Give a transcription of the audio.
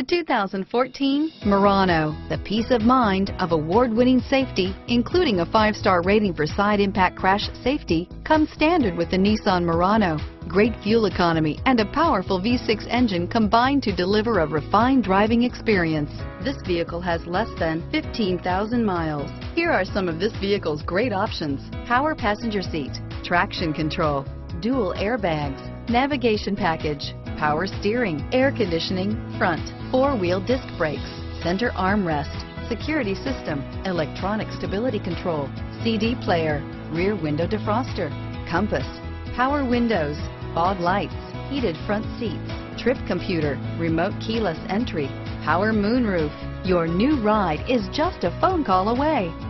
The 2014 Murano, the peace of mind of award-winning safety, including a 5-star rating for side impact crash safety, comes standard with the Nissan Murano. Great fuel economy and a powerful V6 engine combine to deliver a refined driving experience. This vehicle has less than 15,000 miles. Here are some of this vehicle's great options: power passenger seat, traction control, dual airbags, navigation package, power steering, air conditioning, front, four-wheel disc brakes, center armrest, security system, electronic stability control, CD player, rear window defroster, compass, power windows, fog lights, heated front seats, trip computer, remote keyless entry, power moonroof. Your new ride is just a phone call away.